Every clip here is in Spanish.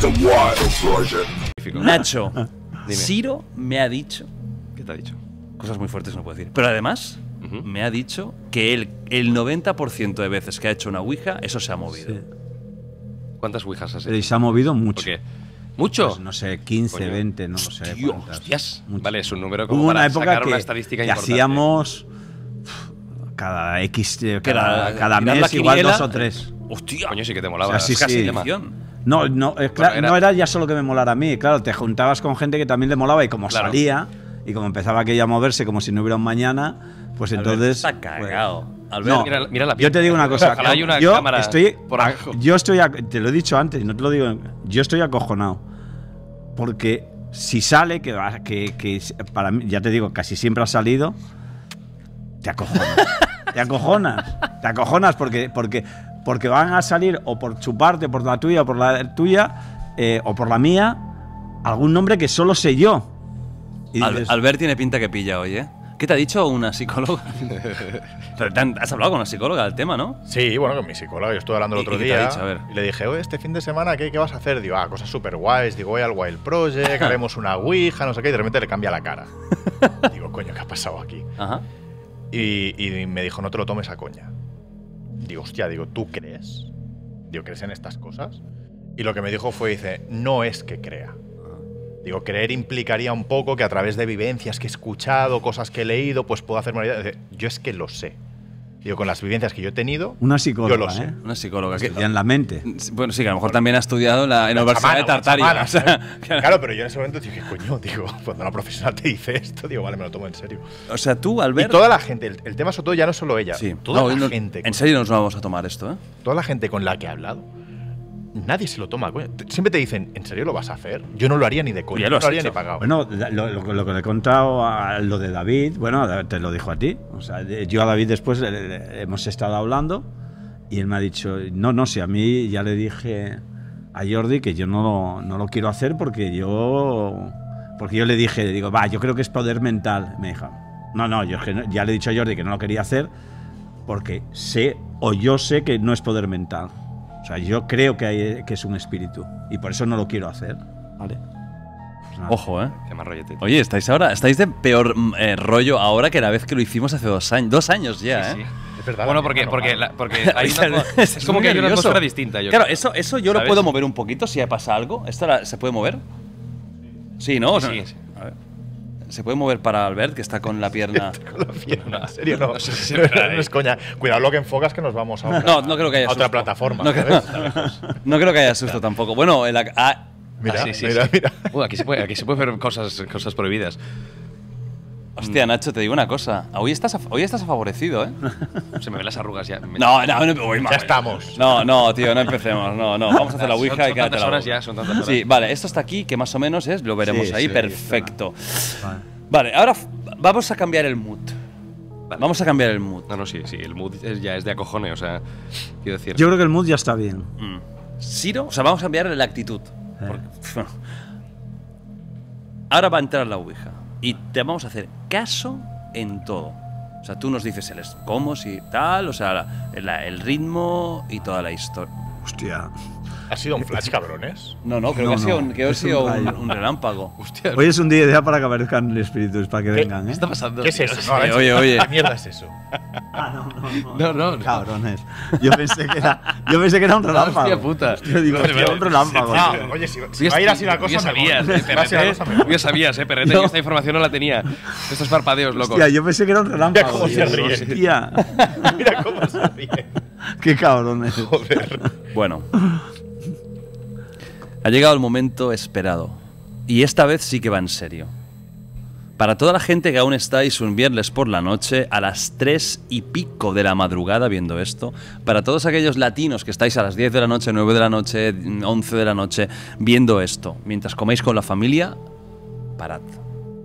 The Wild Project. Nacho, Siro me ha dicho… ¿Qué te ha dicho? Cosas muy fuertes no puedo decir. Pero además, me ha dicho que el 90% de veces que ha hecho una ouija, eso se ha movido. Sí. ¿Cuántas ouijas has hecho? Se ha movido mucho. ¿Por qué? ¿Mucho? Pues no sé, 15, coño, 20, no lo sé. Hostias. Vale, es un número como para sacar una estadística importante. Hacíamos cada X, cada mes igual 2 o 3. Hostia. Coño, sí que te molaba. O sea, sí, casi sí. No, no, claro, bueno, no era ya solo que me molara a mí. Claro, te juntabas con gente que también le molaba y como salía y como empezaba aquella a moverse como si no hubiera un mañana, pues entonces… Albert está cagado. Pues, Albert, no, mira la piel. Yo te digo una cosa. Ojalá hay una cámara por abajo. Yo estoy… Te lo he dicho antes, no te lo digo… Yo estoy acojonado. Porque si sale, que para mí, ya te digo, casi siempre ha salido, te acojonas. Te acojonas. Te acojonas porque van a salir o por su parte, por la tuya, o por la tuya, o por la mía, algún nombre que solo sé yo. Y dices, Albert tiene pinta que pilla hoy, ¿eh? ¿Qué te ha dicho una psicóloga? Has hablado con una psicóloga del tema, ¿no? Sí, bueno, con mi psicóloga. Yo estuve hablando el otro día. Y le dije, oye, este fin de semana, ¿qué vas a hacer? Digo, ah, cosas súper guays. Digo, voy al Wild Project, haremos una ouija, no sé qué. Y de repente le cambia la cara. Digo, coño, ¿qué ha pasado aquí? Ajá. Y me dijo, no te lo tomes a coña. Digo, hostia, digo, ¿tú crees? Digo, ¿crees en estas cosas? Y lo que me dijo fue, dice, no es que crea. Digo, creer implicaría un poco que a través de vivencias que he escuchado, cosas que he leído, pues puedo hacerme una idea. Yo es que lo sé. Digo, con las vivencias que yo he tenido, una psicóloga, yo lo sé. Una psicóloga que estudia en la mente. Bueno, sí, que a lo mejor también ha estudiado en la Universidad de Tartaria. O sea, claro, pero yo en ese momento dije, coño, digo, cuando una profesional te dice esto, digo, vale, me lo tomo en serio. O sea, tú, Albert… Y toda la gente, el tema sobre todo ya no solo ella, sí, toda la gente… En serio nos vamos a tomar esto, ¿eh? Toda la gente con la que he hablado, nadie se lo toma, coño. Siempre te dicen, ¿en serio lo vas a hacer? Yo no lo haría ni de coño, no lo haría ni pagado. Bueno, lo que le he contado, lo de David, bueno, te lo dijo a ti. O sea, yo a David después hemos estado hablando y él me ha dicho, no, si a mí ya le dije a Jordi que yo no lo quiero hacer porque yo le dije, digo, va, yo creo que es poder mental. Me dijo, no, yo es que ya le he dicho a Jordi que no lo quería hacer porque yo sé que no es poder mental. O sea, yo creo que es un espíritu y por eso no lo quiero hacer, ¿vale? Pues ojo, ¿eh? Qué mal rollete. Oye, estáis de peor rollo ahora que la vez que lo hicimos hace 2 años. 2 años ya, sí, ¿eh? Sí. Es verdad. Bueno, porque hay una, es como que hay una atmósfera distinta. Yo creo. Eso yo lo puedo mover un poquito si pasa algo. ¿Esto se puede mover? Sí, ¿no? Sí. A ver. ¿Se puede mover para Albert, que está con la pierna? Con la pierna, en serio, no. No es coña. Cuidado lo que enfocas, que nos vamos a otra plataforma. No creo que haya susto tampoco. Bueno, mira. Aquí se puede ver cosas prohibidas. Hostia, Nacho, te digo una cosa. Hoy estás favorecido, ¿eh? Se me ven las arrugas ya. No. Ya estamos. No, tío, no empecemos. No. Vamos a hacer la ouija y quédate la boca. Son tantas horas. Sí, vale. Esto está aquí, que más o menos es. Lo veremos ahí. Perfecto. Vale, ahora vamos a cambiar el mood. Vale. Vamos a cambiar el mood. No, sí. El mood ya es de acojones. O sea, quiero decir… Yo creo que el mood ya está bien. Siro, o sea, vamos a cambiar la actitud. Porque, ahora va a entrar la ouija. Y te vamos a hacer caso en todo. O sea, tú nos dices el cómo, si tal, o sea, el ritmo y toda la historia. Hostia. ¿Ha sido un flash, cabrones? No, creo que ha sido un relámpago. Hostia. Hoy es un día ideal para que aparezcan espíritus, para que vengan, ¿eh? ¿Qué está pasando? ¿Qué es eso? Oye. ¿Qué mierda es eso? No. Cabrones. Yo pensé que era un relámpago. Hostia puta. Yo digo, era un relámpago. Oye, si va a ir así la cosa, yo sabías, perrete, que esta información no la tenía. Estos parpadeos, locos. Hostia, yo pensé que era un relámpago. Mira cómo se ríe. Hostia. Mira cómo se ríe. Qué cabrones. Joder. Bueno. Ha llegado el momento esperado. Y esta vez sí que va en serio. Para toda la gente que aún estáis un viernes por la noche, a las 3:00 de la madrugada viendo esto, para todos aquellos latinos que estáis a las 10 de la noche, 9 de la noche, 11 de la noche, viendo esto, mientras coméis con la familia, parad.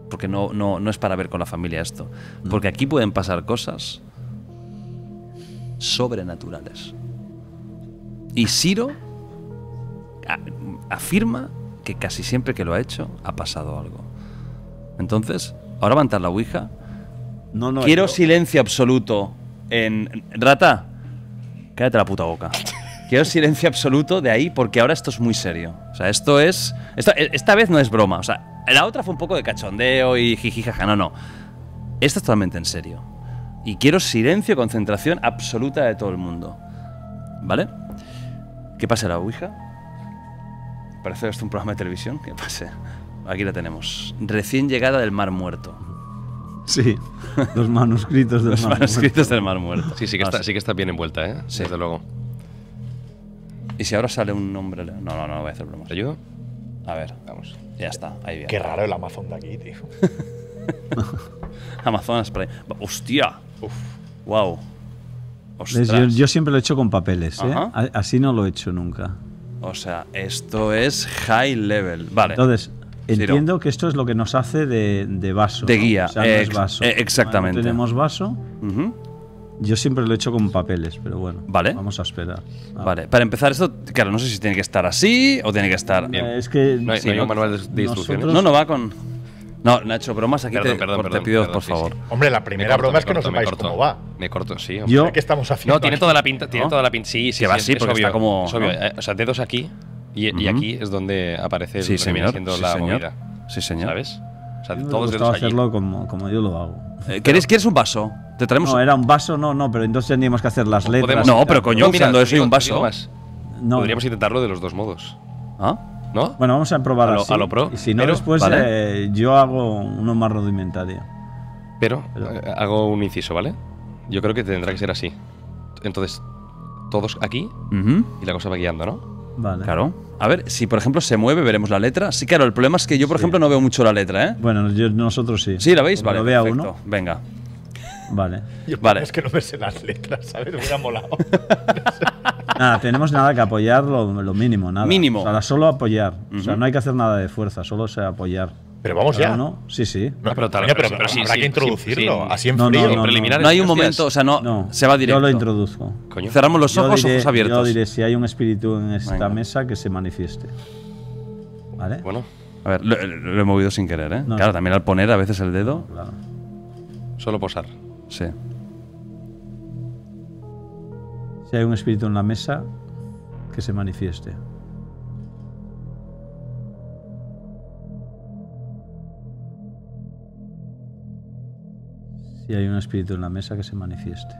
Porque no es para ver con la familia esto. Porque aquí pueden pasar cosas sobrenaturales. Y Siro afirma que casi siempre que lo ha hecho ha pasado algo. Entonces, ahora va a entrar la ouija. No, quiero silencio absoluto en… Rata, cállate la puta boca. Quiero silencio absoluto de ahí porque ahora esto es muy serio. O sea, esto es... Esta vez no es broma. O sea, la otra fue un poco de cachondeo y jijijaja. No, no. Esto es totalmente en serio. Y quiero silencio, concentración absoluta de todo el mundo. ¿Vale? ¿Qué pasa la Ouija? Parece esto un programa de televisión. ¿Qué pase? Aquí la tenemos. Recién llegada del Mar Muerto. Sí, los manuscritos del los Mar manuscritos Muerto. Del Mar Muerto. Sí, sí que está bien envuelta, ¿eh? Sí. Desde luego. ¿Y si ahora sale un nombre? No, no, no voy a hacer bromas. ¿Te ayudo? A ver, vamos. Ya está, ahí viene. Qué raro el Amazon de aquí, tío. Amazonas Prime. ¡Hostia! Uf. ¡Wow! Yo siempre lo he hecho con papeles, ¿eh? Así no lo he hecho nunca. O sea, esto es high level. Vale. Entonces, entiendo que esto es lo que nos hace de vaso. De guía. ¿No? O sea, no es vaso. Exactamente. No tenemos vaso. Yo siempre lo he hecho con papeles, pero bueno. Vale. Vamos a esperar. Vale. Para empezar esto, claro, no sé si tiene que estar así o tiene que estar... Es que... No hay un manual de instrucciones. No, no va con... No, Nacho, bromas aquí te pido, por favor. Sí. Hombre, la primera broma es que no sepáis cómo va. Me corto, sí. Hombre. ¿Qué estamos haciendo? No, tiene toda la pinta. Tiene toda la pinta. Sí, sí, va así, porque está como... Es obvio. O sea, dedos aquí y aquí es donde aparece el movida. Sí, señor. ¿Sabes? O sea, todos dedos allí. Hacerlo como yo lo hago. ¿Quieres un vaso? ¿Te traemos un...? No, era un vaso, no, pero entonces tendríamos que hacer las letras. No, pero coño, mirando eso y un vaso. Podríamos intentarlo de los dos modos. ¿Ah? ¿No? Bueno, vamos a probar así. A lo pro. Y si no, pero, después ¿vale? Yo hago uno más rudimentario. Pero hago un inciso, ¿vale? Yo creo que tendrá que ser así. Entonces, todos aquí y la cosa va guiando, ¿no? Vale. Claro. A ver, si por ejemplo se mueve, veremos la letra. Sí, claro, el problema es que yo, por ejemplo, no veo mucho la letra, ¿eh? Bueno, nosotros sí. ¿Sí, la veis? Vale, veo uno. Venga. Vale. Es que no me sé las letras, ¿sabes? Me hubiera molado. Nada, tenemos nada que apoyar, lo mínimo, nada. Mínimo. O sea, solo apoyar. O sea, no hay que hacer nada de fuerza, solo apoyar. Pero vamos ya. ¿No? Sí, sí. No, pero sí, habrá que introducirlo, así en frío. No hay un momento, o sea, no. Se va directo. Yo lo introduzco. Coño. Cerramos los ojos abiertos. Yo diré si hay un espíritu en esta mesa que se manifieste. ¿Vale? Bueno. A ver, lo he movido sin querer, ¿eh? Claro, también al poner a veces el dedo. Claro. Solo posar. Sí. Si hay un espíritu en la mesa, que se manifieste. Si hay un espíritu en la mesa, que se manifieste.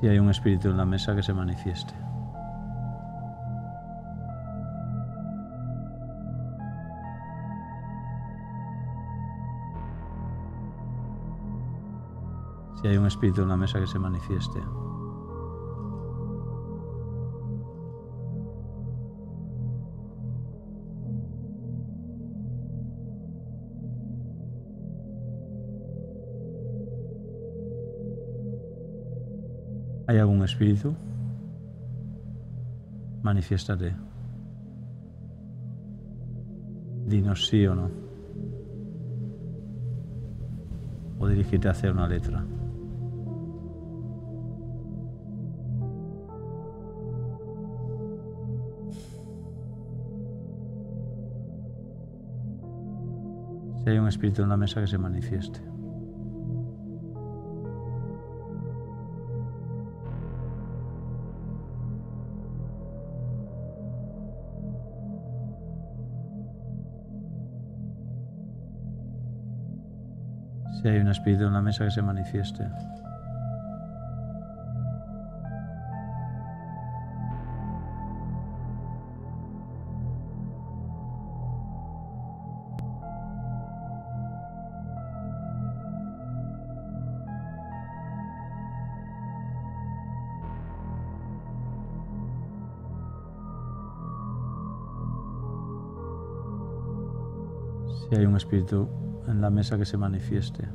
Si hay un espíritu en la mesa, que se manifieste. Si hay un espíritu en la mesa, que se manifieste. ¿Hay algún espíritu? Manifiéstate. Dinos sí o no. O dirígete hacia una letra. Si hay un espíritu en la mesa, que se manifieste. Si hay un espíritu en la mesa, que se manifieste. Si hay un espíritu en la mesa, que se manifieste.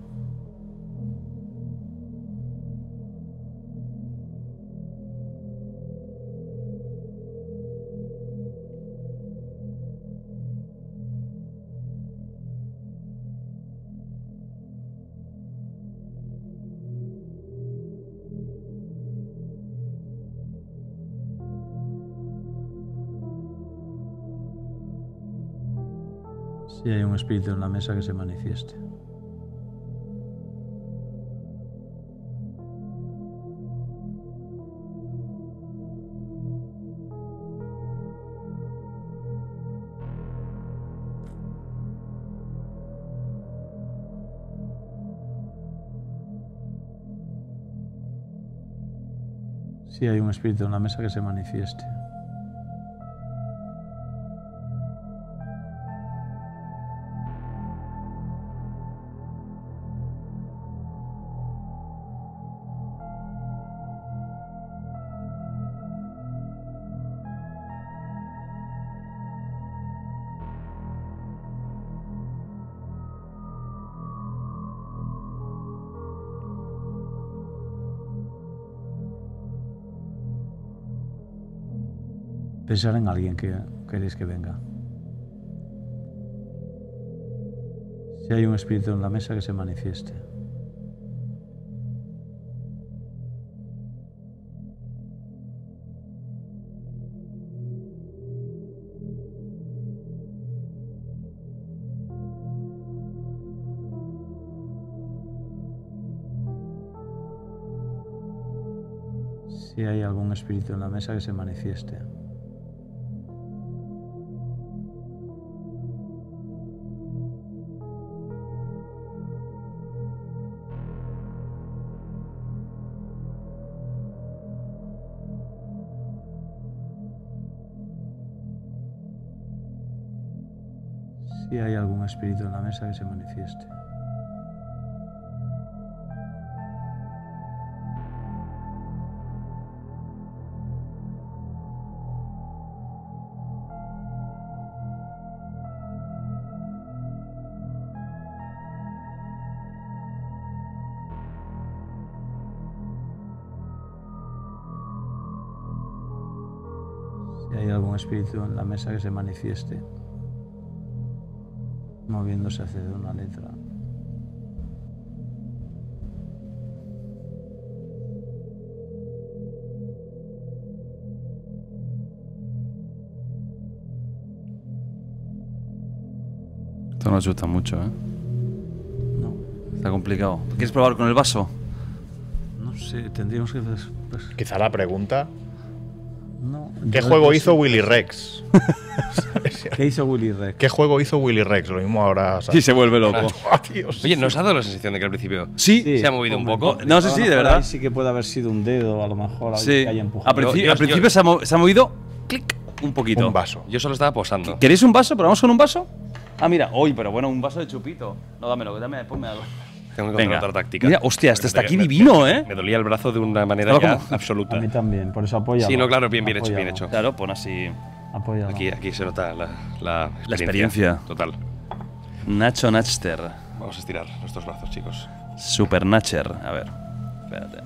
si hay un espíritu en la mesa que se manifieste. Si hay un espíritu en la mesa que se manifieste. Pensar en alguien que queréis que venga. Si hay un espíritu en la mesa que se manifieste. Si hay algún espíritu en la mesa que se manifieste. Si hay algún espíritu en la mesa que se manifieste. Si hay algún espíritu en la mesa que se manifieste. Moviéndose hacia una letra. Esto no asusta mucho, ¿eh? No. Está complicado. ¿Quieres probar con el vaso? No sé, tendríamos que... Quizá la pregunta... No, ¿qué juego hizo Willy Rex? ¿Qué hizo Willy Rex? ¿Qué juego hizo Willy Rex? Lo mismo ahora... O sea, sí, se vuelve loco. Dios. Oye, ¿nos ha dado la sensación de que al principio sí se ha movido un poco? No sé si, de verdad. Ahí sí que puede haber sido un dedo, a lo mejor, sí, que haya empujado. Al principio se ha movido, clic, un poquito. Un vaso. Yo solo estaba posando. ¿Queréis un vaso? ¿Probamos con un vaso? Ah, mira, hoy, pero bueno, un vaso de chupito. No, dámelo, que también después me hago. Tengo que venga, otra táctica. Mira, hostia, este está aquí divino, ¿eh? Me dolía el brazo de una manera ya absoluta. A mí también, por eso apoya. Sí, no, claro, bien hecho, bien hecho. Claro, pon así. Apoya. Aquí se nota la experiencia total. Nacho Natcher. Vamos a estirar nuestros brazos, chicos. Super Natcher. A ver. Espérate.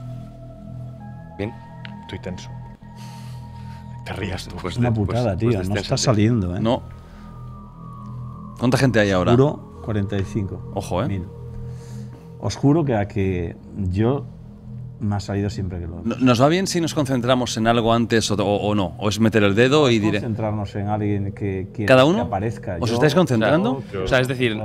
Bien. Estoy tenso. Te rías tú. Es una putada, tío. No está saliendo, ¿eh? No. ¿Cuánta gente hay ahora? Juro, 45. Ojo, ¿eh? Os juro que yo me ha salido siempre que lo... ¿Nos va bien si nos concentramos en algo antes o no? ¿O es meter el dedo y diré...? Concentrarnos en alguien que quiera ¿cada uno? Que aparezca. ¿Os estáis concentrando? O sea, es decir,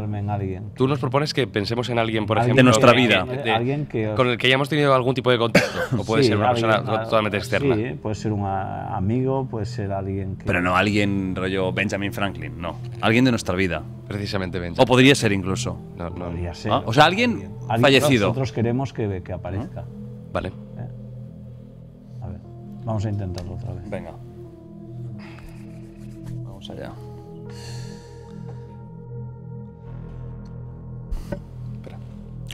tú nos propones que pensemos en alguien, por ejemplo... De nuestra vida. Alguien que con el que hayamos tenido algún tipo de contacto. O puede ser una persona totalmente externa. Sí, puede ser un amigo, puede ser alguien que... Pero no alguien rollo Benjamin Franklin, no. Alguien de nuestra vida. Precisamente Benjamin. O podría ser incluso. No, no. Podría ser. ¿Ah? O sea, alguien fallecido. Nosotros queremos que aparezca. Vale. A ver, vamos a intentarlo otra vez. Venga. Vamos allá. Espera.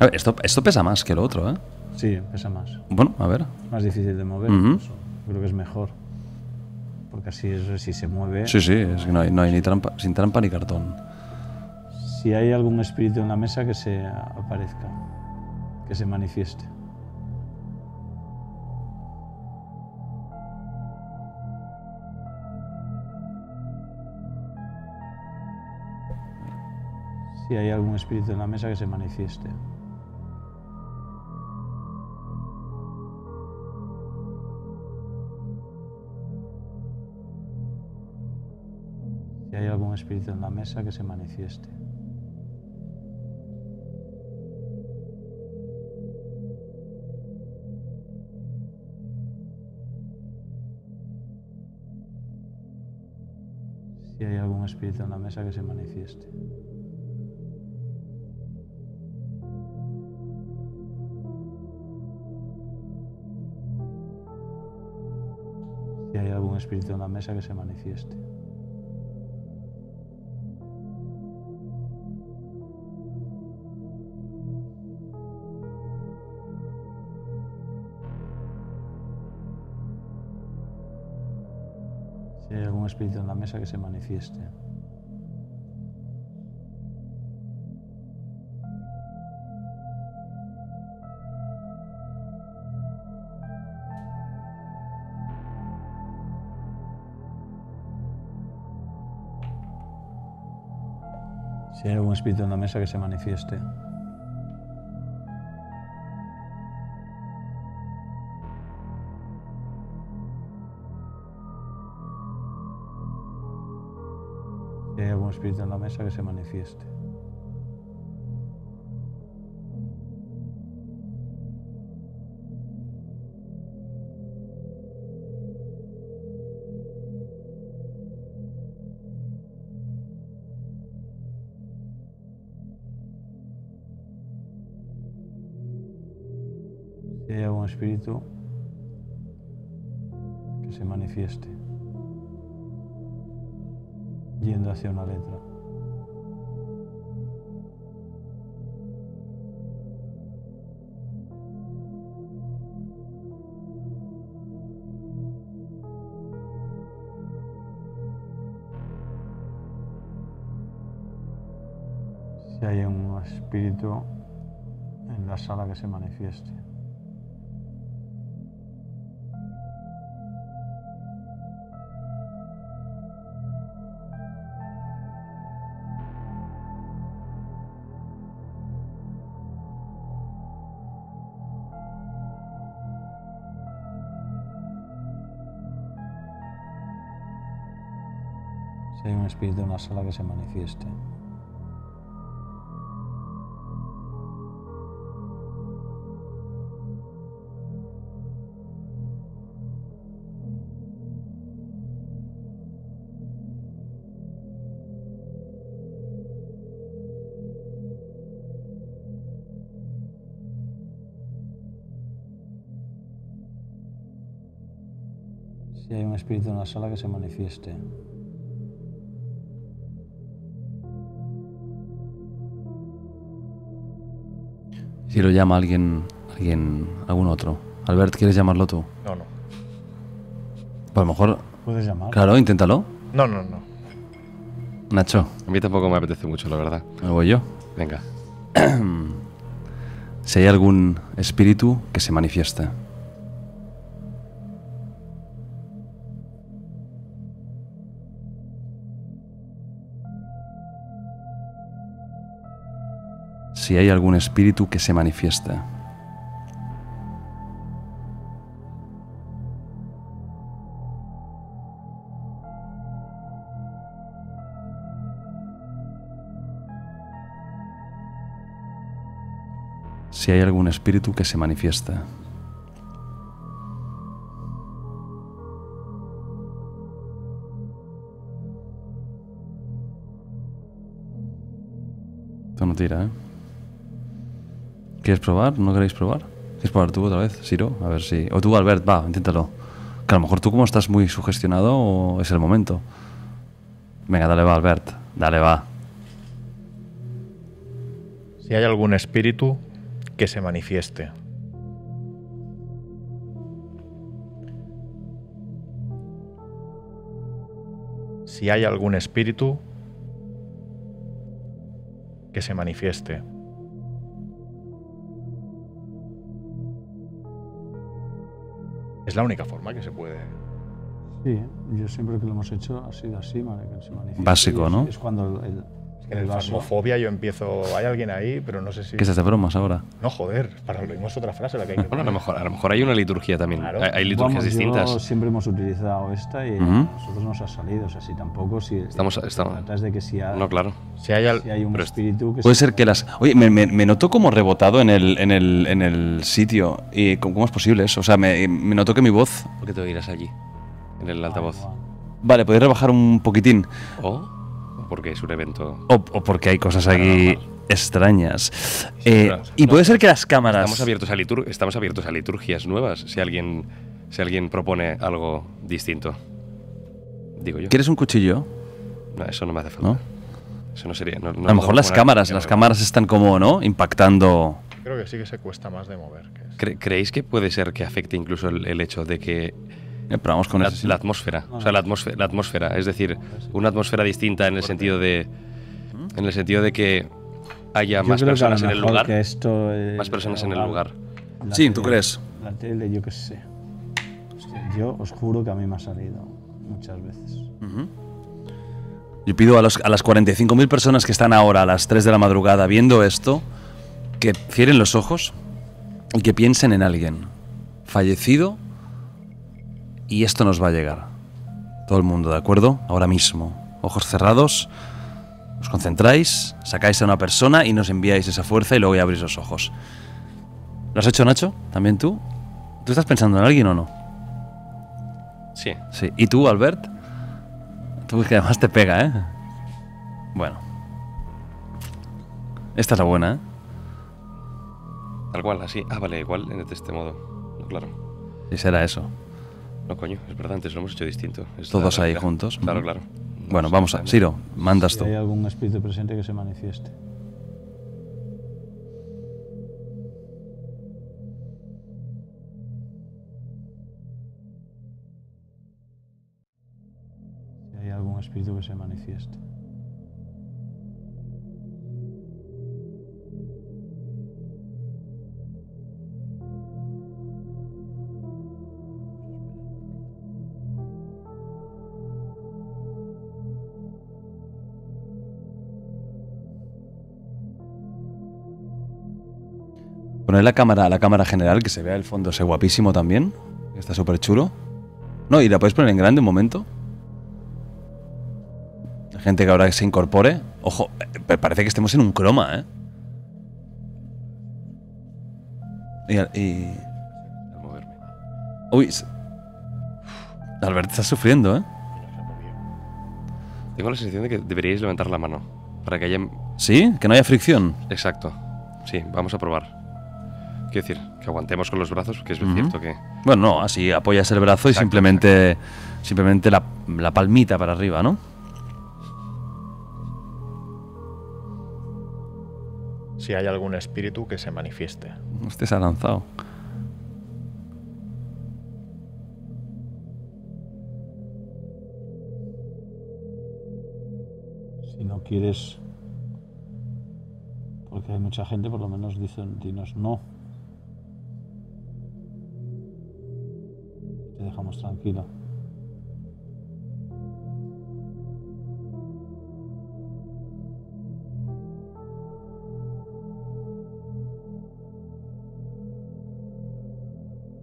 A ver, esto pesa más que lo otro, ¿eh? Sí, pesa más. Bueno, a ver. Más difícil de mover. Incluso. Creo que es mejor. Porque así es, si se mueve... Sí, sí, es que no hay ni trampa, sin trampa ni cartón. Si hay algún espíritu en la mesa que se aparezca, que se manifieste. Si hay algún espíritu en la mesa que se manifieste. Si hay algún espíritu en la mesa que se manifieste. si hay algún espíritu en la mesa que se manifieste. Si hay algún espíritu en la mesa que se manifieste. Si hay algún espíritu en la mesa que se manifieste. Si hay algún espíritu en la mesa que se manifieste. Si hay algún espíritu en la mesa que se manifieste. Si hay algún espíritu que se manifieste. Yendo hacia una letra. Si hay un espíritu en la sala que se manifieste. Si hay un espíritu en la sala que se manifieste. Si hay un espíritu en la sala que se manifieste. Si lo llama alguien, algún otro. Albert, ¿quieres llamarlo tú? No, no. Pues a lo mejor... ¿Puedes llamar? Claro, inténtalo. No, no, no. Nacho. A mí tampoco me apetece mucho, la verdad. ¿Me voy yo? Venga. Si hay algún espíritu que se manifiesta. Si hay algún espíritu que se manifiesta. Si hay algún espíritu que se manifiesta. Esto no tira, ¿eh? ¿Quieres probar? ¿No queréis probar? ¿Quieres probar tú otra vez, Siro? A ver si... O tú, Albert, va, inténtalo. Que a lo mejor tú como estás muy sugestionado o es el momento. Venga, dale, va, Albert. Dale, va. Si hay algún espíritu que se manifieste. Si hay algún espíritu que se manifieste. Es la única forma que se puede. Sí, yo siempre que lo hemos hecho ha sido así, que se manifiesta. Básico, ¿no? Es cuando es que en el Fasmofobia yo empiezo, hay alguien ahí, pero no sé si... ¿Qué es de bromas ahora? No, joder, para lo mismo es otra frase la que hay que... Bueno, a lo mejor hay una liturgia también, claro. Hay liturgias distintas. Yo siempre hemos utilizado esta y a nosotros nos ha salido, o sea, si tampoco... Si estamos de que si hay, no, claro. Si hay un espíritu que... Puede ser que las... Oye, me noto como rebotado en el sitio, y ¿cómo es posible eso? O sea, me noto que mi voz... ¿Por qué te oirás allí? En el altavoz. Bueno. Vale, podéis rebajar un poquitín. ¿O? Porque es un evento. O porque hay cosas aquí extrañas. Y puede ser que las cámaras. Estamos abiertos a liturgias nuevas, si alguien propone algo distinto. Digo yo. ¿Quieres un cuchillo? No, eso no me hace falta. ¿No? Eso no sería. No, a lo mejor las cámaras están como, ¿no? Impactando. Creo que sí que se cuesta más de mover. ¿Creéis que puede ser que afecte incluso el hecho de que probamos con la atmósfera? O sea, la atmósfera, es decir, una atmósfera distinta en el sentido de que haya más personas en el lugar. Más personas en el lugar. Sí, ¿tú crees? La tele, yo qué sé. Hostia, yo os juro que a mí me ha salido muchas veces. Yo pido a las 45.000 personas que están ahora a las 3 de la madrugada viendo esto, que cierren los ojos y que piensen en alguien fallecido, y esto nos va a llegar. Todo el mundo, ¿de acuerdo? Ahora mismo, ojos cerrados, os concentráis, sacáis a una persona y nos enviáis esa fuerza y luego ya abrís los ojos. ¿Lo has hecho, Nacho? ¿También tú? ¿Tú estás pensando en alguien o no? Sí. Sí. ¿Y tú, Albert? Tú, que además te pega, ¿eh? Bueno. Esta es la buena, ¿eh? Tal cual, así. Ah, vale, igual, de este modo. No, claro. Sí, será eso. No, coño, es verdad, antes lo hemos hecho distinto. Todos ahí juntos. Claro, claro. No, bueno, vamos a... Siro, mandas tú. Si hay algún espíritu presente que se manifieste. Si hay algún espíritu que se manifieste. Poner la cámara general, que se vea el fondo ese guapísimo también. Está súper chulo. No, y la puedes poner en grande un momento. La gente que ahora se incorpore. Ojo, parece que estemos en un croma, ¿eh? Y... Uy. Albert, estás sufriendo, ¿eh? Tengo la sensación de que deberíais levantar la mano. Para que haya... ¿Sí? Que no haya fricción. Exacto. Sí, vamos a probar. Quiero decir, que aguantemos con los brazos, que es cierto que... Bueno, no, así apoyas el brazo, exacto, y simplemente la palmita para arriba, ¿no? Si hay algún espíritu que se manifieste. Usted se ha lanzado. Si no quieres... Porque hay mucha gente, por lo menos dinos no. Te dejamos tranquilo.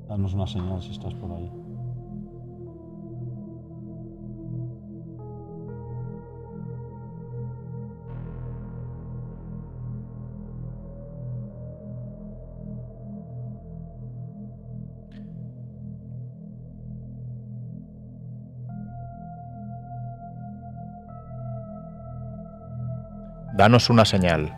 Danos una señal si estás por ahí. Danos una señal.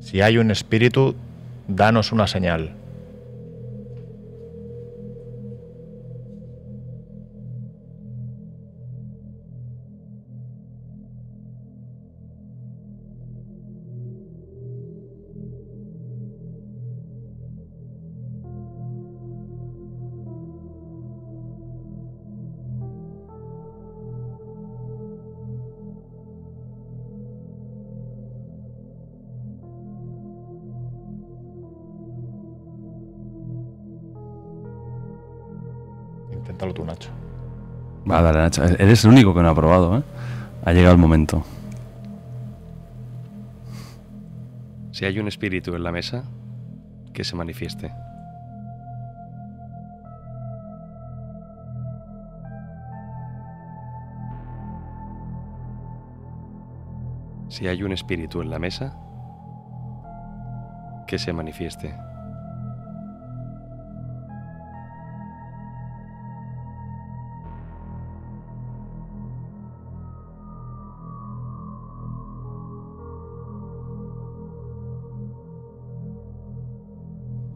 Si hay un espíritu, danos una señal. Dale, Nacho. Eres el único que no ha probado, ¿eh? Ha llegado el momento. Si hay un espíritu en la mesa, que se manifieste. Si hay un espíritu en la mesa, que se manifieste.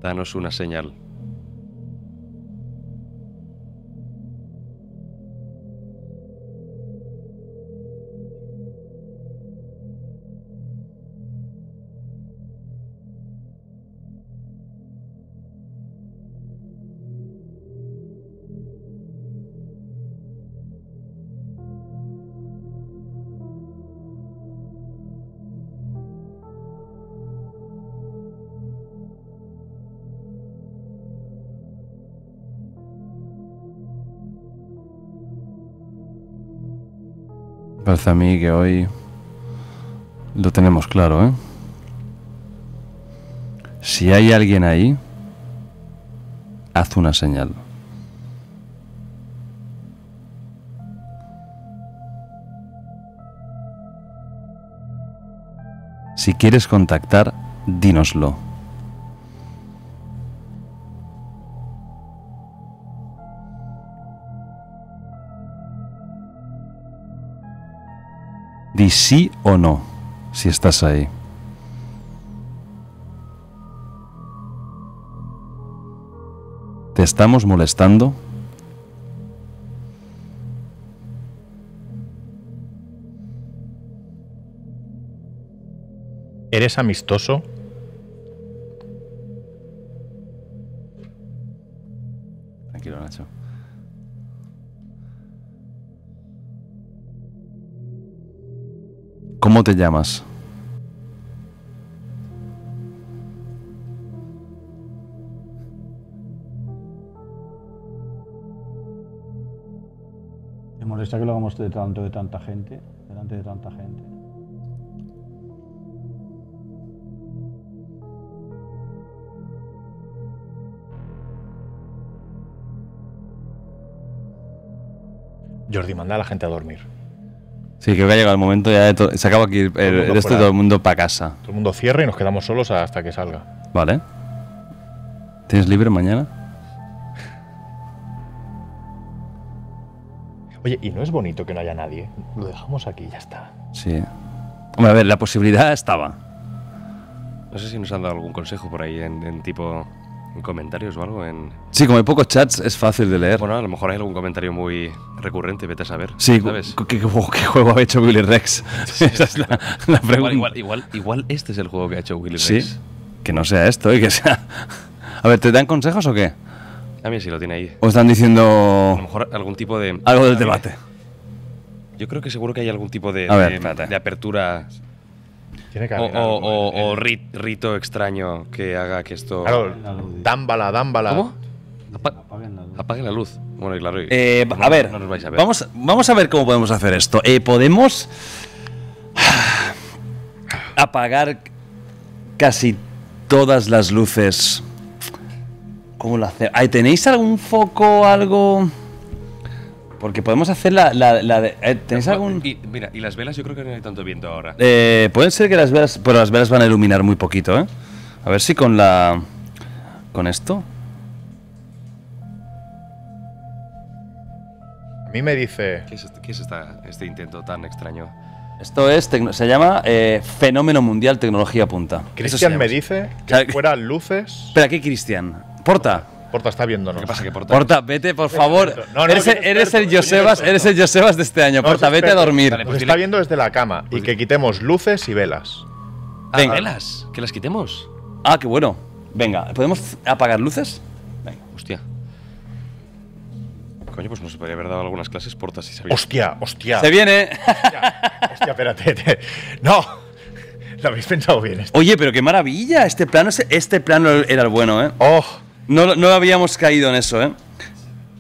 Danos una señal. Parece a mí que hoy lo tenemos claro, ¿eh? Si hay alguien ahí, haz una señal. Si quieres contactar, dínoslo. Di sí o no, si estás ahí. ¿Te estamos molestando? ¿Eres amistoso? Tranquilo, Nacho. ¿Cómo te llamas? ¿Te molesta que lo hagamos de tanta gente? Delante de tanta gente. Jordi, manda a la gente a dormir. Sí, creo que ha llegado el momento ya de... Se acaba aquí el esto y todo el mundo para casa. Todo el mundo cierra y nos quedamos solos hasta que salga. Vale. ¿Tienes libre mañana? Oye, y no es bonito que no haya nadie. Lo dejamos aquí y ya está. Sí. Hombre, a ver, la posibilidad estaba. No sé si nos han dado algún consejo por ahí en tipo... ¿En comentarios o algo? Sí, como hay pocos chats, es fácil de leer. Bueno, a lo mejor hay algún comentario muy recurrente, vete a saber. Sí, ¿sabes? ¿Qué juego ha hecho Willy Rex? Sí, esa es la pregunta. Igual este es el juego que ha hecho Willy Rex. Sí, que no sea esto, ¿eh? Que sea... A ver, ¿te dan consejos o qué? A mí sí lo tiene ahí. ¿O están diciendo...? A lo mejor algún tipo de... Algo del debate. Yo creo que seguro que hay algún tipo de apertura... Tiene que haber o rito extraño que haga que esto... Claro, dámbala. ¿Cómo? Apaguen la luz. Bueno, claro. A ver, no nos vais a ver. Vamos a ver cómo podemos hacer esto. Podemos apagar casi todas las luces. ¿Cómo lo hacemos? ¿Tenéis algún foco, algo...? Porque podemos hacer ¿Tenéis algún...? Mira, y las velas yo creo que no hay tanto viento ahora. Pueden ser que las velas... Pero las velas van a iluminar muy poquito, ¿eh? A ver si con la... Con esto. A mí me dice... ¿Qué es este intento tan extraño? Esto es... Se llama Fenómeno Mundial Tecnología Punta. Cristian me dice que fueran luces... Espera, ¿qué Cristian? Porta. Porta está viéndonos. ¿Qué pasa? Porta, vete, por favor. No, eres el Josebas de este año. No, Porta, vete a dormir. Vale, pues está viendo desde la cama. Pues y que quitemos luces y velas. Venga. ¿Velas? ¿Que las quitemos? Ah, qué bueno. Venga, ¿podemos apagar luces? Venga. Hostia. Coño, pues nos podría haber dado algunas clases Porta si sabía. ¡Hostia! ¡Se viene! Hostia, espérate. ¡No! Lo habéis pensado bien. Oye, pero qué maravilla. Este plano era el bueno, ¿eh? ¡Oh! No habíamos caído en eso, ¿eh?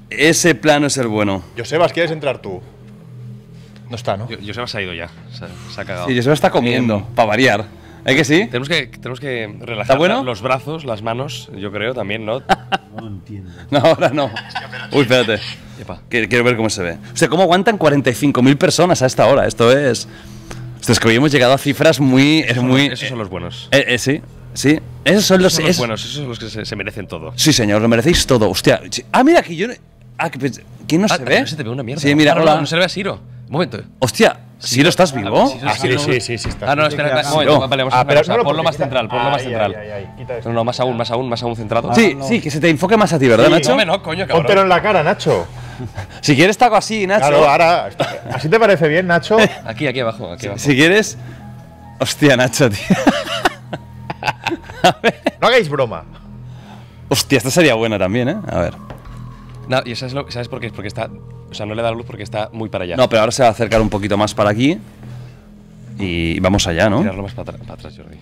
Ese plano es el bueno. Josebas, ¿quieres entrar tú? No está, ¿no? Josebas ha ido ya. Se ha cagado. Sí, Josebas está comiendo, para variar. ¿Es que sí? Tenemos que relajar los brazos, las manos, yo creo también, ¿no? No entiendo. No, ahora no. Uy, espérate. Quiero ver cómo se ve. O sea, ¿cómo aguantan 45.000 personas a esta hora? Esto es... Esto es que hoy hemos llegado a cifras muy... Esos son los buenos. Sí, sí. Esos son los buenos, esos son los que se merecen todo. Sí, señor, lo merecéis todo. Hostia. Ah, mira, que yo... ¿Quién no se ve? No se te ve una mierda. Sí, mira, hola. No se ve a Siro. Un momento. Hostia. ¿Siro, estás vivo? Sí, está. Ah, no, espera, un momento, vale, vamos a hacer una cosa. Ponlo más central, ponlo más central. No, más aún centrado. Sí, que se te enfoque más a ti, ¿verdad, Nacho? No, coño, cabrón. Póntelo en la cara, Nacho. Si quieres te hago así, Nacho. Claro, ahora, ¿así te parece bien, Nacho? Aquí abajo, aquí abajo. Si quieres... Hostia, Nacho, tío. A ver. No hagáis broma. Hostia, esta sería buena también, ¿eh? A ver. No, y ¿sabes por qué? Es porque está... O sea, no le da luz porque está muy para allá. No, pero ahora se va a acercar un poquito más para aquí. Y vamos allá, ¿no? Tirarlo más para atrás, Jordi.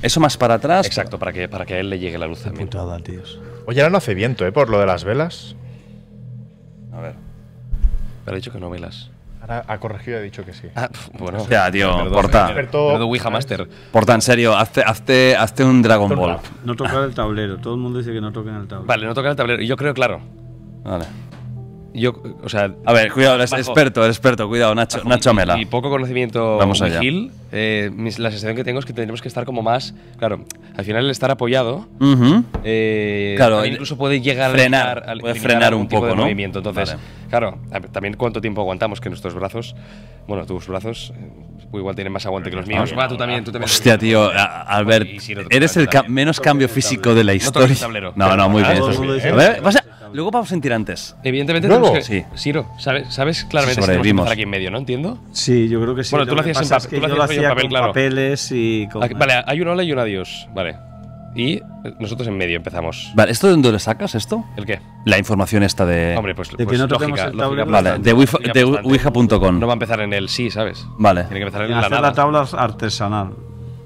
Eso más para atrás. Exacto, para que a él le llegue la luz también. Putada, tíos. Oye, ahora no hace viento, ¿eh? Por lo de las velas. A ver. Me ha dicho que no velas. Ahora ha corregido y ha dicho que sí. Ah, bueno. O sea, tío, perdón, porta. Perdón, Ouija Master. Porta, en serio, hazte un Dragon Ball. No tocar el tablero. Todo el mundo dice que no toquen el tablero. Vale, no tocar el tablero. Y yo creo, claro. Vale. O sea, a ver, cuidado, eres experto, cuidado, Nacho, bajo, Nacho Amela. Y poco conocimiento. Vamos allá. La sensación que tengo es que tenemos que estar como más, claro, al final el estar apoyado, claro, incluso puede llegar a frenar un poco, ¿no? Movimiento. Entonces, vale. Claro, también cuánto tiempo aguantamos, que nuestros brazos, bueno, tus brazos, igual tienen más aguante que los míos. Va, tú también. Hostia, tío, Albert, eres el menos cambio físico de la historia. No, muy bien. Luego vamos en tirantes. Evidentemente tenemos que… Sí. Siro, ¿sabes claramente si tenemos que estar aquí en medio, no? ¿Entiendo? Sí, yo creo que sí. Bueno, tú lo hacías en papel, claro. Yo lo hacía con papeles y… Vale, hay un hola y un adiós, vale. Y nosotros en medio empezamos. Vale, ¿esto de dónde le sacas esto? ¿El qué? La información esta de… Hombre, pues que no toquemos el tablero. Vale, de Ouija.com. No va a empezar en el sí, ¿sabes? Vale. Tiene que empezar en la nada. Hacer la tabla artesanal.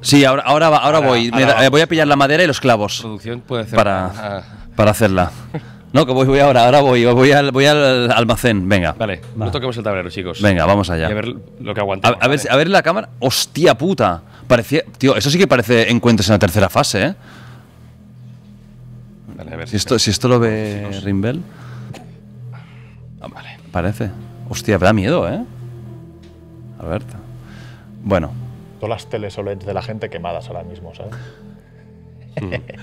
Sí, ahora voy. Voy a pillar la madera y los clavos. Producción puede hacer… Para hacerla. No, que voy ahora voy al almacén, venga. Vale, no toquemos el tablero, chicos. Venga, vamos allá. Y a ver lo que aguantamos. A ver la cámara. ¡Hostia puta! Parecía, tío, eso sí que parece Encuentros en la tercera fase, ¿eh? Vale, a ver. Si esto lo ve Rimbel. Vale. Parece. Hostia, me da miedo, ¿eh? Alberto. Bueno. Todas las teles OLED de la gente quemadas ahora mismo, ¿sabes?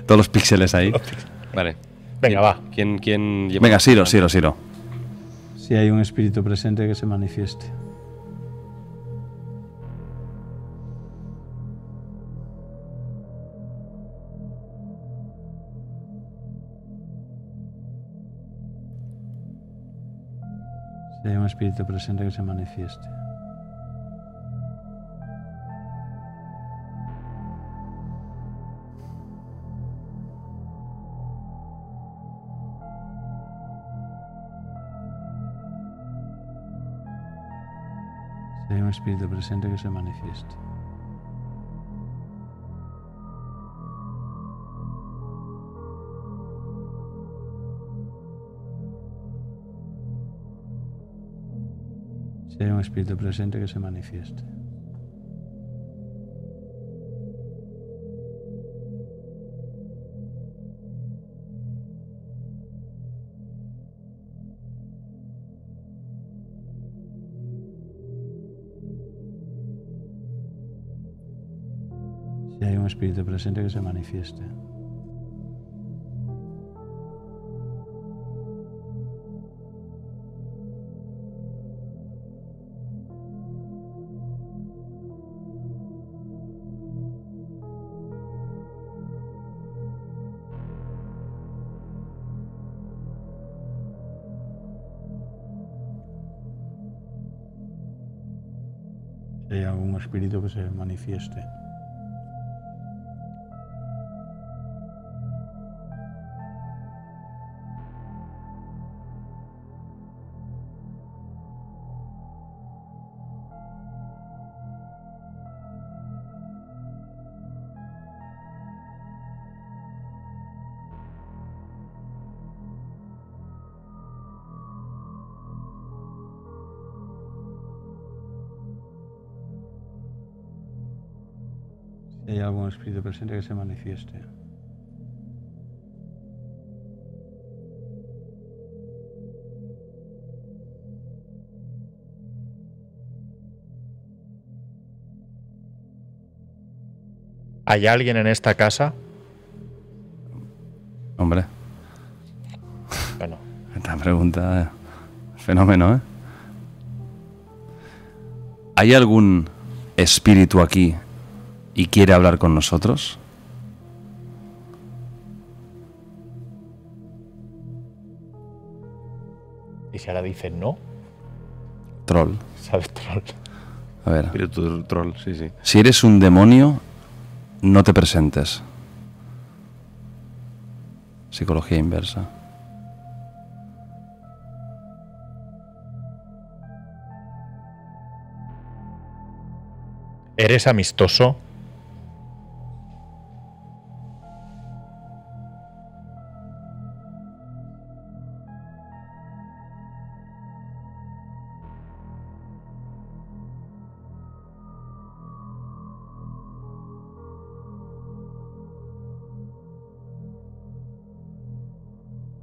Todos los píxeles ahí. Vale. Venga, va. ¿Quién lleva? Venga, Siro. Si hay un espíritu presente, que se manifieste. Si hay un espíritu presente, que se manifieste. Hay un espíritu presente, que se manifieste. Si hay un espíritu presente, que se manifieste. Espíritu presente, que se manifieste. Si hay algún espíritu, que se manifieste. si hay algún espíritu presente que se manifieste. ¿Hay alguien en esta casa? Hombre. Bueno. Esta pregunta es fenómeno, ¿eh? ¿Hay algún espíritu aquí y quiere hablar con nosotros? ¿Y si ahora dicen no? Troll. ¿Sabes? Troll. A ver. Espíritu troll, sí, sí. Si eres un demonio, no te presentes. Psicología inversa. ¿Eres amistoso?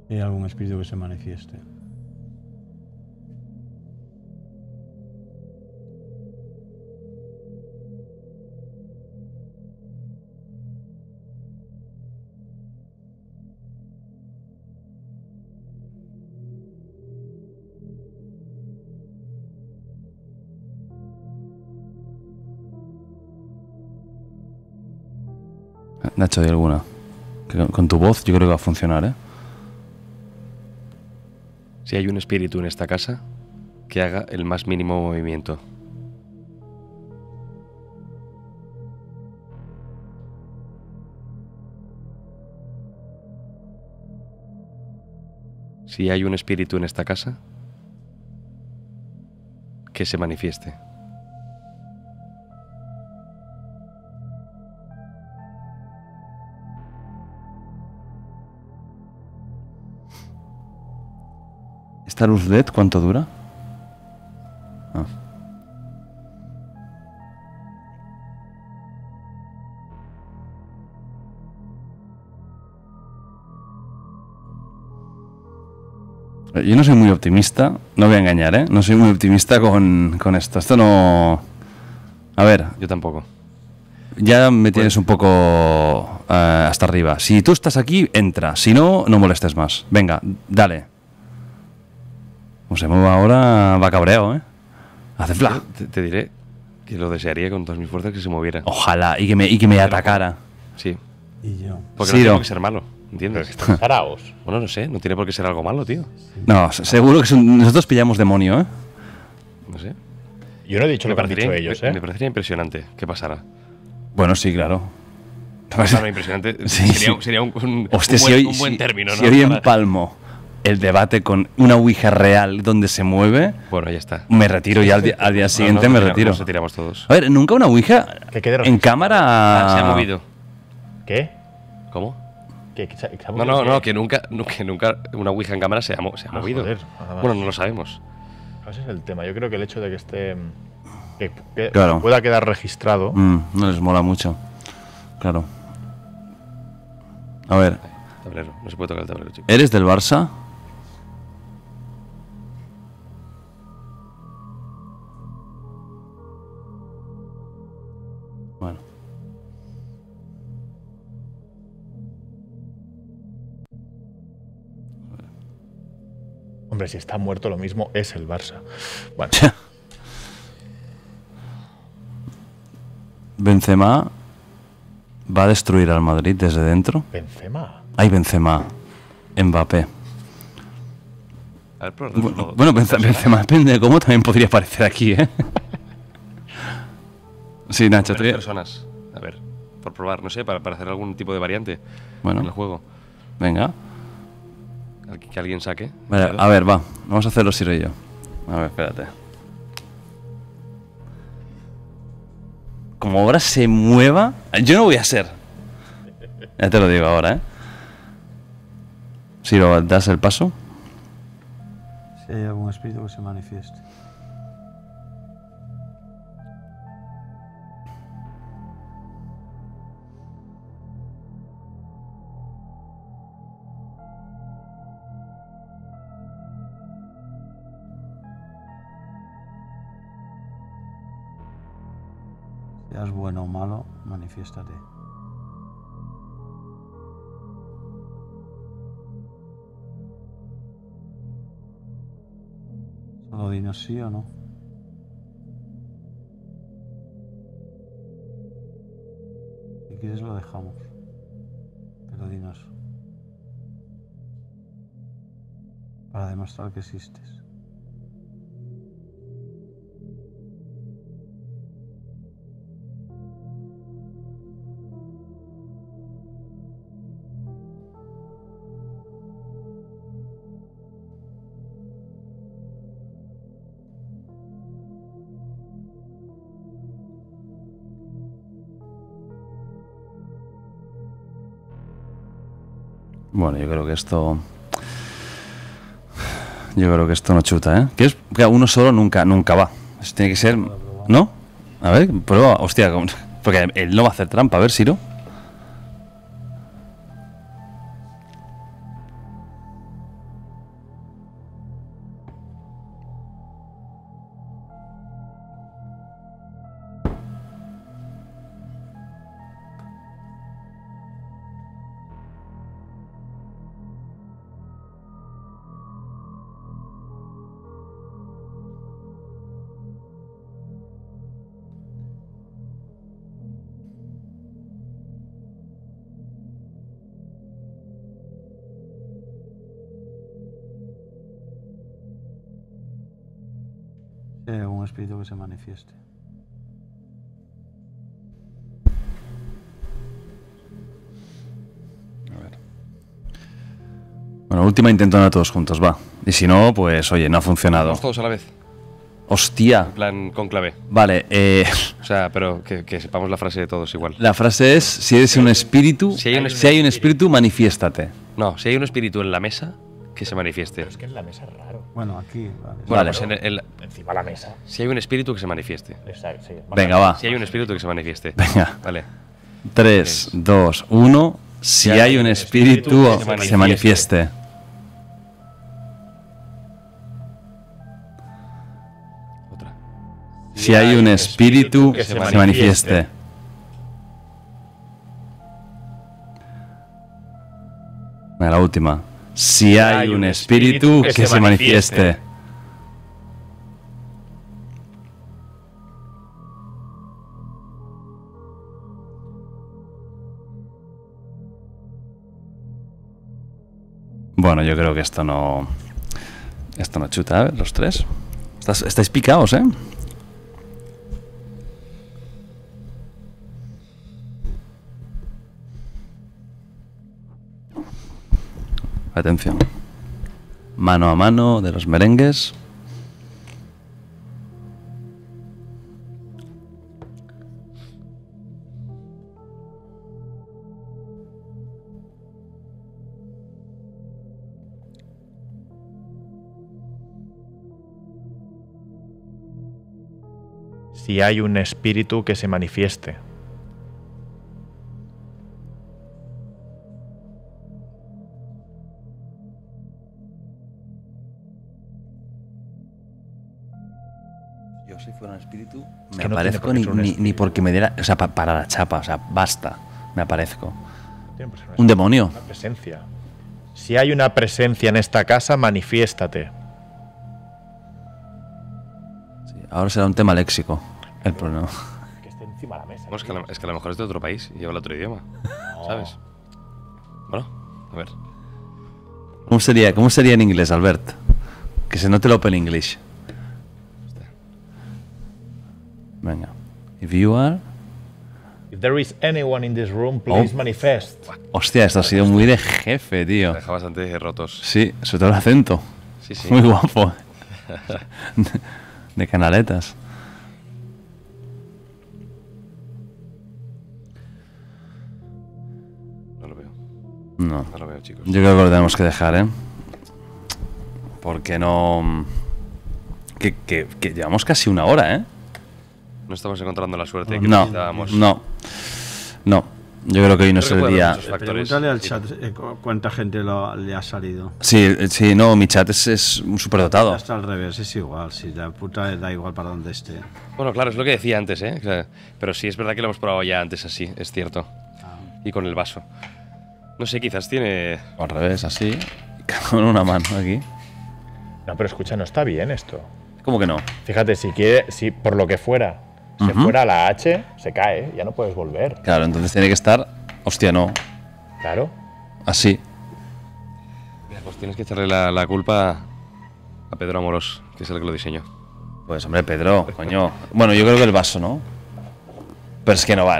¿Hay algún espíritu que se manifieste? Nacho, ¿hay alguna? Con tu voz yo creo que va a funcionar, ¿eh? Si hay un espíritu en esta casa, que haga el más mínimo movimiento. Si hay un espíritu en esta casa, que se manifieste. ¿Esta luz LED cuánto dura? Ah. Yo no soy muy optimista, no voy a engañar, ¿eh? No soy muy optimista con esto. Esto no... A ver. Yo tampoco. Ya me tienes un poco hasta arriba. Si tú estás aquí, entra. Si no, no molestes más. Venga, dale. Como se mueva ahora, va cabreo, ¿eh? Hace flash. Te diré que lo desearía con todas mis fuerzas que se moviera. Ojalá, y que me atacara. Sí. Y yo. Porque sí, no tiene que ser malo, ¿entiendes? Pero que están parados. Bueno, no sé, no tiene por qué ser algo malo, tío. Sí. No, seguro que nosotros pillamos demonio, ¿eh? No sé. Yo no he dicho lo que han dicho ellos, ¿eh? Me parecería impresionante que pasara. Bueno, sí, claro. Pasara impresionante. Sí, sería un buen término, ¿no? Sería un palmo. El debate con una ouija real donde se mueve. Bueno, ya está. Me retiro ya al día siguiente, me retiro. Nos retiramos todos. A ver, nunca una ouija en cámara. Se ha movido. ¿Qué? ¿Cómo? No, que nunca una ouija en cámara se ha movido. Joder, bueno, no lo sabemos. Ese es el tema. Yo creo que el hecho de que esté. Que claro. Pueda quedar registrado. No les mola mucho. Claro. A ver. Tablero. No se puede tocar el tablero, chicos. ¿Eres del Barça? Hombre, si está muerto lo mismo es el Barça. Bueno. Benzema va a destruir al Madrid desde dentro. ¿Benzema? Ay, Benzema. Mbappé. A ver, bueno, Benzema depende de cómo también podría aparecer aquí, ¿eh? Sí, Nacho. Tres personas. A ver, por probar, no sé, para hacer algún tipo de variante en el juego. Venga. Que alguien saque. Vale, a ver, va. Vamos a hacerlo Siro y yo. A ver, espérate. Como ahora se mueva... Yo no voy a ser. Ya te lo digo ahora, ¿eh? Siro, ¿das el paso? Si hay algún espíritu que se manifieste. Seas bueno o malo, manifiéstate. Solo dinos sí o no. Si quieres lo dejamos, pero dinos. Para demostrar que existes. Bueno, yo creo que esto... Yo creo que esto no chuta, ¿eh? Que es que uno solo nunca va. Eso tiene que ser... ¿No? A ver, prueba. Hostia, porque él no va a hacer trampa. A ver, Siro. Un espíritu que se manifieste. A ver. Bueno, última intentona todos juntos, va. Y si no, pues oye, no ha funcionado. Vamos todos a la vez. ¡Hostia! En plan conclave. Vale, O sea, pero que sepamos la frase de todos igual. La frase es, si eres un espíritu, si hay un espíritu, manifiéstate. No, si hay un espíritu en la mesa... Que se manifieste. Pero es que en la mesa es raro. Bueno, aquí. Vale. Bueno, vale. Pues encima de la mesa. Si hay un espíritu que se manifieste. Exacto, sí. Venga, va. Si hay un espíritu que se manifieste. Venga. Vale. 3, 2, 1. Si hay un espíritu que se manifieste. Otra. Si hay un espíritu que se manifieste. Venga, la última. Si hay un espíritu que se manifieste. Bueno, yo creo que esto no chuta, ¿eh? Los tres. Estáis picados, ¿eh? Atención. Mano a mano de los merengues. Si hay un espíritu que se manifieste. Me aparezco ni porque me diera... O sea, para la chapa, o sea, basta. Me aparezco. Un demonio. Una presencia. Si hay una presencia en esta casa, manifiéstate. Sí, ahora será un tema léxico el problema. Que esté encima de la mesa. No, es que a lo mejor es de otro país y habla otro idioma. No. ¿Sabes? Bueno, a ver. ¿Cómo sería en inglés, Albert? Que se note el Open English. Venga. If you are... If there is anyone in this room, please manifest. Hostia, esto ha sido muy de jefe, tío. Me deja bastante rotos. Sí, sobre todo el acento. Sí, sí. Muy guapo. De canaletas. No lo veo. No. No lo veo, chicos. Yo creo que lo tenemos que dejar, ¿eh? Porque no... Que llevamos casi una hora, ¿eh? No estamos encontrando la suerte que necesitábamos. No, no, Yo creo que hoy no es el día. Pregúntale al chat cuánta gente le ha salido. Sí, sí, no, mi chat es un superdotado. Hasta al revés, es igual, si la puta le da igual para donde esté. Bueno, claro, es lo que decía antes, ¿eh? Claro. Pero sí, es verdad que lo hemos probado ya antes así, es cierto. Ah. Y con el vaso. No sé, quizás tiene... Al revés, así, con una mano aquí. No, pero escucha, no está bien esto. ¿Cómo que no? Fíjate, si quiere, si por lo que fuera... Si fuera la H, se cae, ya no puedes volver. Claro, entonces tiene que estar... Hostia, no. Claro. Así. Mira, pues tienes que echarle la culpa a Pedro Amorós, que es el que lo diseñó. Pues hombre, Pedro, coño. Bueno, yo creo que el vaso, ¿no? Pero es que no va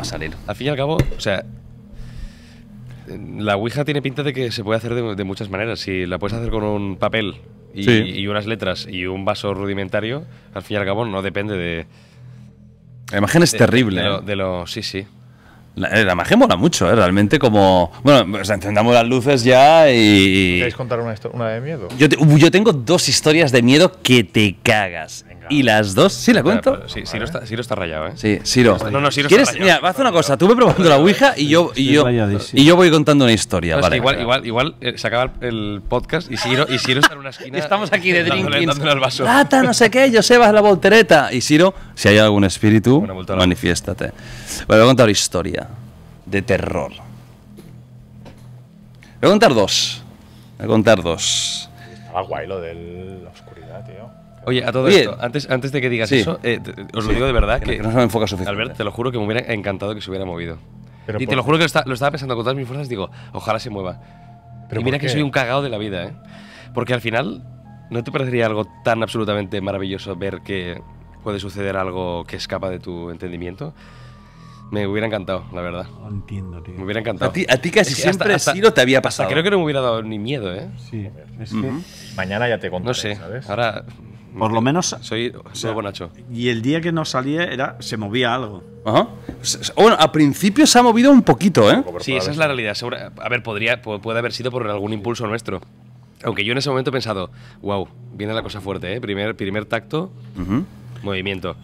a salir. Al fin y al cabo, o sea... La Ouija tiene pinta de que se puede hacer de muchas maneras. Si la puedes hacer con un papel y unas letras y un vaso rudimentario, al fin y al cabo no depende de... La imagen es terrible. Sí, sí. La imagen mola mucho, ¿eh? Realmente como... Bueno, pues encendamos las luces ya y... ¿Queréis contar una de miedo? Yo tengo dos historias de miedo que te cagas. Venga. Y las dos... ¿Sí la cuento? Claro, sí, Siro está rayado, ¿eh? Sí, Siro. No, Siro está rayado. Mira, haz una cosa. Tú ve probando la Ouija y yo voy contando una historia, ¿vale? Igual se acaba el podcast y Siro está en una esquina... Estamos aquí de drinking. Lata, no sé qué, Joseba, la voltereta. Y Siro, si hay algún espíritu, manifiéstate. Voy a contar una historia de terror. Voy a contar dos. Estaba guay lo de la oscuridad, tío. Oye, a todo esto, antes de que digas eso, os lo digo de verdad que no me enfoca suficiente. Albert, te lo juro que me hubiera encantado que se hubiera movido. Y te lo juro que lo estaba pensando con todas mis fuerzas, digo, ojalá se mueva. Pero y mira que soy un cagado de la vida, ¿eh? Porque al final, ¿no te parecería algo tan absolutamente maravilloso ver que puede suceder algo que escapa de tu entendimiento? Me hubiera encantado, la verdad. No entiendo, tío. Me hubiera encantado. A ti casi siempre Siro te había pasado. Creo que no me hubiera dado ni miedo, ¿eh? Sí. Es que mañana ya te contaré, no sé, ¿sabes? Ahora... Por lo menos... Soy bonacho. Y el día que no salía se movía algo. Ajá. Bueno, a principio se ha movido un poquito, ¿eh? Sí, esa es la realidad. A ver, puede haber sido por algún impulso nuestro. Aunque yo en ese momento he pensado, wow, viene la cosa fuerte, ¿eh? Primer tacto, movimiento.